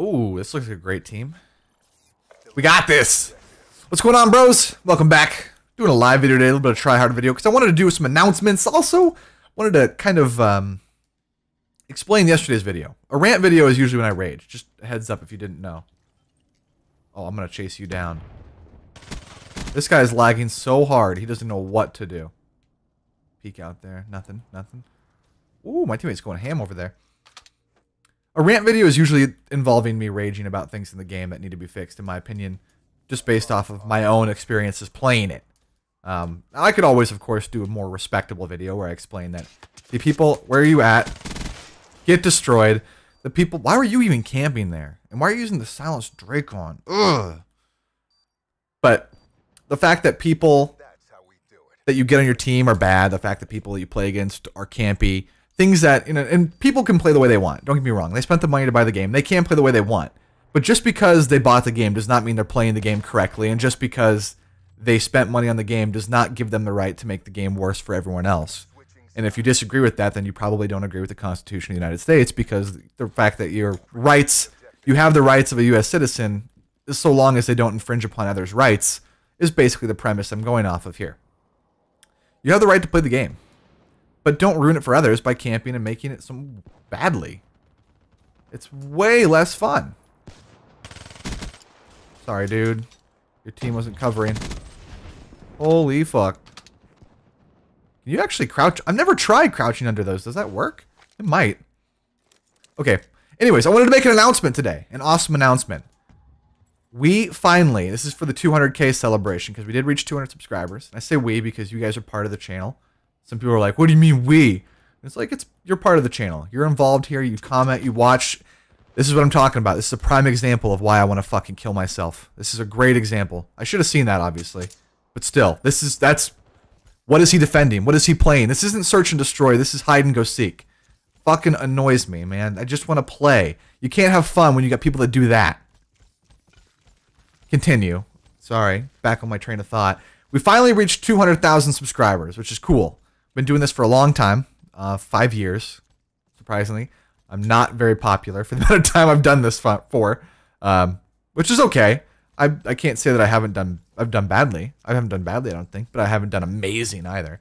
Oh, this looks like a great team. We got this. What's going on, bros? Welcome back. Doing a live video today, a little bit of try hard video, because I wanted to do some announcements. Also, wanted to kind of explain yesterday's video. A rant video is usually when I rage. Just a heads up if you didn't know. Oh, I'm going to chase you down. This guy is lagging so hard, he doesn't know what to do. Peek out there. Nothing, nothing. Ooh, my teammate's going ham over there. A rant video is usually involving me raging about things in the game that need to be fixed, in my opinion, just based off of my own experiences playing it. I could always, of course, do a more respectable video where I explain that the people, where are you at, get destroyed. The people, why were you even camping there? And why are you using the silenced Dracon? Ugh. But the fact that people that you get on your team are bad, the fact that people that you play against are campy, things that, you know, and people can play the way they want. Don't get me wrong. They spent the money to buy the game. They can play the way they want. But just because they bought the game does not mean they're playing the game correctly. And just because they spent money on the game does not give them the right to make the game worse for everyone else. And if you disagree with that, then you probably don't agree with the Constitution of the United States, because the fact that your rights, you have the rights of a U.S. citizen, so long as they don't infringe upon others' rights, is basically the premise I'm going off of here. You have the right to play the game, but don't ruin it for others by camping and making it so badly. It's way less fun. Sorry, dude. Your team wasn't covering. Holy fuck. Can you actually crouch? I've never tried crouching under those. Does that work? It might. Okay. Anyways, I wanted to make an announcement today. An awesome announcement. We finally, this is for the 200K celebration, because we did reach 200 subscribers. And I say we because you guys are part of the channel. Some people are like, what do you mean we? And it's like, it's, you're part of the channel. You're involved here. You comment, you watch. This is what I'm talking about. This is a prime example of why I want to fucking kill myself. This is a great example. I should have seen that, obviously. But still, this is, that's, what is he defending? What is he playing? This isn't search and destroy. This is hide and go seek. Fucking annoys me, man. I just want to play. You can't have fun when you got people that do that. Continue. Sorry. Back on my train of thought. We finally reached 200,000 subscribers, which is cool. Been doing this for a long time, 5 years, surprisingly. I'm not very popular for the amount of time I've done this for, which is okay. I can't say that I haven't done badly, I don't think, but I haven't done amazing either.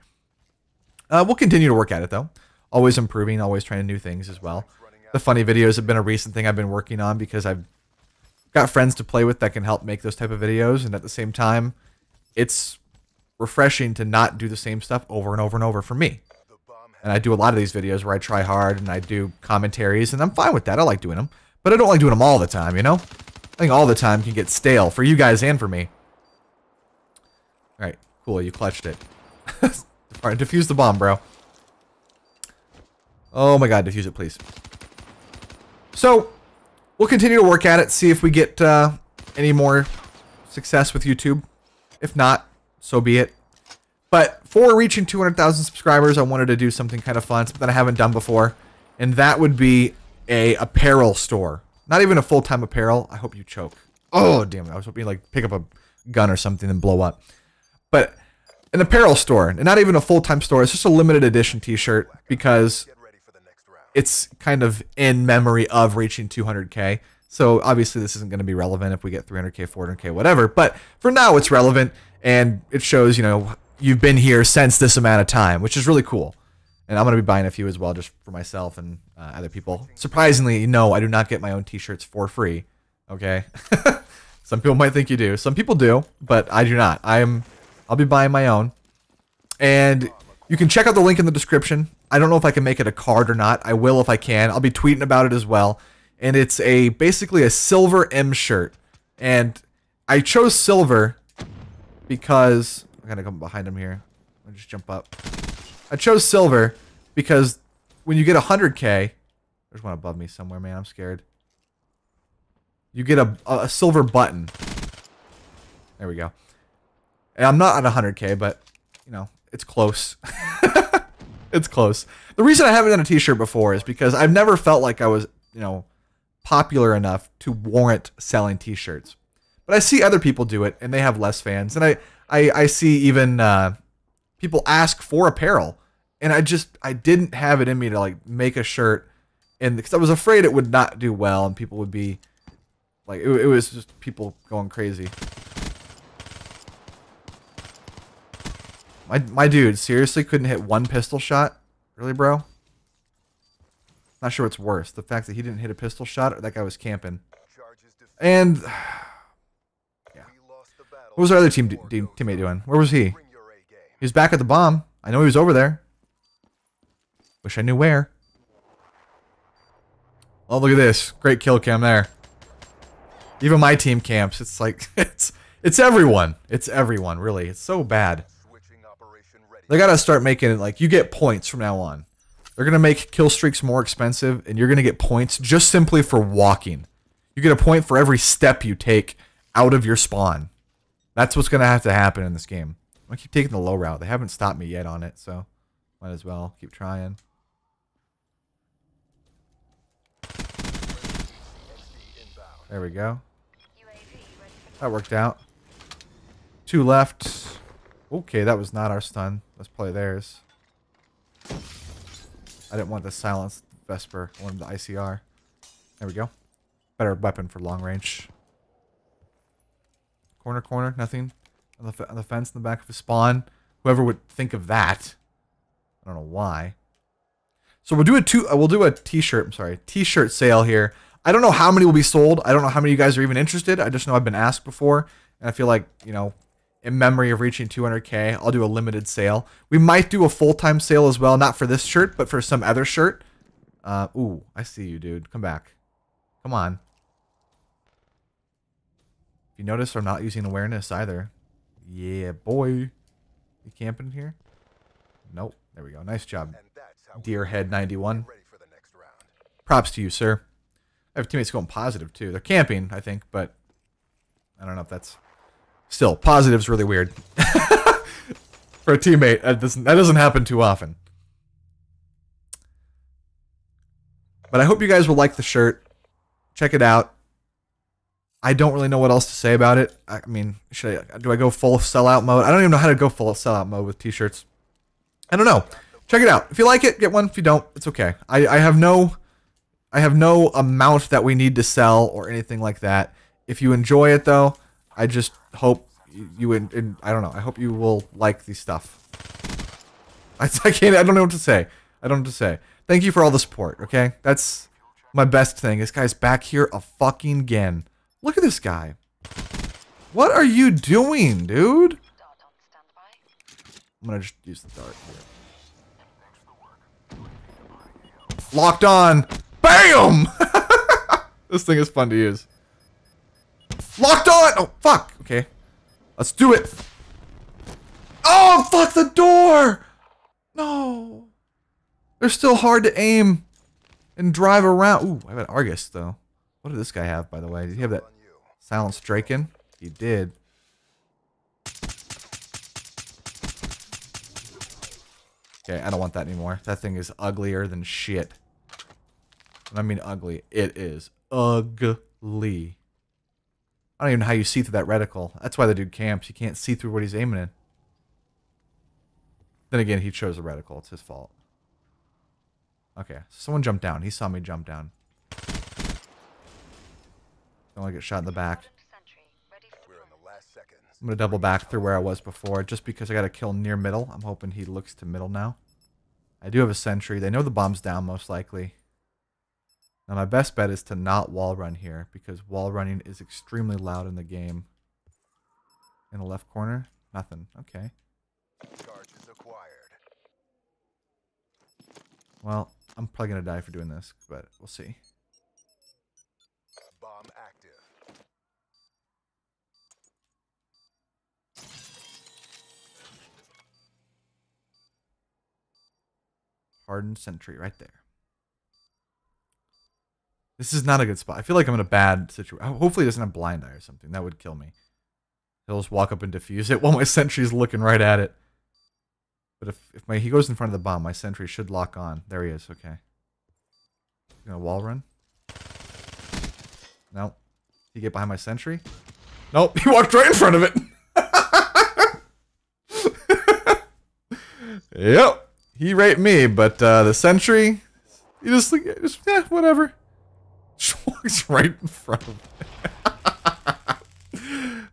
We'll continue to work at it though, always improving, always trying new things as well. The funny videos have been a recent thing I've been working on, because I've got friends to play with that can help make those type of videos, and at the same time, it's refreshing to not do the same stuff over and over and over for me. And I do a lot of these videos where I try hard and I do commentaries, and I'm fine with that. I like doing them, but I don't like doing them all the time, you know? I think all the time can get stale for you guys and for me. Alright, cool, you clutched it. Alright, defuse the bomb, bro. Oh my god, defuse it, please. So, we'll continue to work at it, see if we get any more success with YouTube. If not, so be it. But for reaching 200,000 subscribers, I wanted to do something kind of fun, something that I haven't done before. And that would be a apparel store. Not even a full-time apparel. I hope you choke. Oh, damn it. I was hoping you, like, pick up a gun or something and blow up. But an apparel store. And not even a full-time store. It's just a limited edition t-shirt, because it's kind of in memory of reaching 200K. So obviously this isn't going to be relevant if we get 300K, 400K, whatever. But for now, it's relevant. And it shows, you know, you've been here since this amount of time, which is really cool. And I'm going to be buying a few as well, just for myself and other people. Surprisingly, no, I do not get my own t-shirts for free. Okay. Some people might think you do. Some people do, but I do not. I'll be buying my own. And you can check out the link in the description. I don't know if I can make it a card or not. I will if I can. I'll be tweeting about it as well. And it's a basically a silver M shirt. And I chose silver because... I'm gonna come behind him here. I'll just jump up. I chose silver because when you get 100K, there's one above me somewhere, man. I'm scared. You get a silver button. There we go. And I'm not at 100K, but you know, it's close. It's close. The reason I haven't done a t-shirt before is because I've never felt like I was, you know, popular enough to warrant selling t-shirts. But I see other people do it, and they have less fans. And I see even people ask for apparel, and I didn't have it in me to like make a shirt, and because I was afraid it would not do well and people would be Like, it was just people going crazy. My dude seriously couldn't hit one pistol shot? Really, bro? Not sure what's worse, the fact that he didn't hit a pistol shot or that guy was camping. And yeah. What was our other teammate doing? Where was he? He was back at the bomb. I know he was over there. Wish I knew where. Oh, look at this. Great kill cam there. Even my team camps. It's like, it's everyone. It's everyone, really. It's so bad. They gotta start making it like, you get points from now on. They're gonna make kill streaks more expensive, and you're gonna get points just simply for walking. You get a point for every step you take out of your spawn. That's what's gonna have to happen in this game. I keep taking the low route. They haven't stopped me yet on it, so might as well keep trying. There we go. That worked out. Two left. Okay, that was not our stun. Let's play theirs. I didn't want to silence Vesper. I wanted the ICR. There we go. Better weapon for long range. Corner, corner, nothing. On the fence in the back of the spawn. Whoever would think of that. I don't know why. So we'll do a t-shirt sale here. I don't know how many will be sold. I don't know how many of you guys are even interested. I just know I've been asked before, and I feel like, you know, in memory of reaching 200k, I'll do a limited sale. We might do a full-time sale as well, not for this shirt, but for some other shirt. Ooh, I see you, dude. Come back. Come on. If you notice, I'm not using awareness either. Yeah, boy. You camping here? Nope. There we go. Nice job, Deerhead91. Props to you, sir. I have teammates going positive, too. They're camping, I think, but I don't know if that's... Still, positive's really weird. For a teammate, that doesn't happen too often. But I hope you guys will like the shirt. Check it out. I don't really know what else to say about it. I mean, do I go full sellout mode? I don't even know how to go full sellout mode with t-shirts. I don't know. Check it out. If you like it, get one. If you don't, it's okay. I have no amount that we need to sell or anything like that. If you enjoy it, though, I just hope you I don't know. I hope you will like the stuff. I don't know what to say. I don't know what to say. Thank you for all the support, okay? That's my best thing. This guy's back here a fucking again. Look at this guy. What are you doing, dude? I'm gonna just use the dart here. Locked on. BAM! This thing is fun to use. Locked on! Oh, fuck. Okay. Let's do it. Oh, fuck the door! No. They're still hard to aim and drive around. Ooh, I have an Argus, though. What did this guy have, by the way? Did he have that Silence Draken? He did. Okay, I don't want that anymore. That thing is uglier than shit. And I mean ugly. It is ugly. I don't even know how you see through that reticle. That's why the dude camps. You can't see through what he's aiming at. Then again, he chose the reticle. It's his fault. Okay. Someone jumped down. He saw me jump down. Don't want to get shot in the back. I'm going to double back through where I was before. Just because I got a kill near middle. I'm hoping he looks to middle now. I do have a sentry. They know the bomb's down most likely. Now my best bet is to not wall run here, because wall running is extremely loud in the game. In the left corner, nothing. Okay. Charges acquired. Well, I'm probably gonna die for doing this, but we'll see. Bomb active. Hardened sentry right there. This is not a good spot. I feel like I'm in a bad situation. Hopefully he doesn't have blind eye or something. That would kill me. He'll just walk up and defuse it while my sentry's looking right at it. But if he goes in front of the bomb, my sentry should lock on. There he is. Okay. You know, wall run? No. Nope. He get behind my sentry? Nope. He walked right in front of it. Yep. He raped me, but the sentry, he just like, yeah, whatever. She walks right in front of me.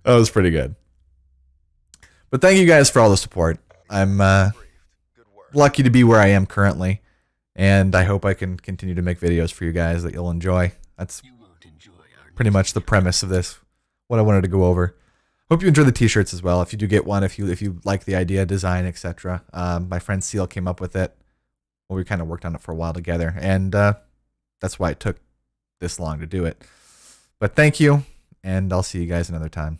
That was pretty good. But thank you guys for all the support. I'm lucky to be where I am currently, and I hope I can continue to make videos for you guys that you'll enjoy. That's pretty much the premise of this, what I wanted to go over. Hope you enjoy the t-shirts as well, if you do get one, if you like the idea, design, etc. My friend Seal came up with it. Well, we kind of worked on it for a while together, and that's why it took this long to do it. But thank you, and I'll see you guys another time.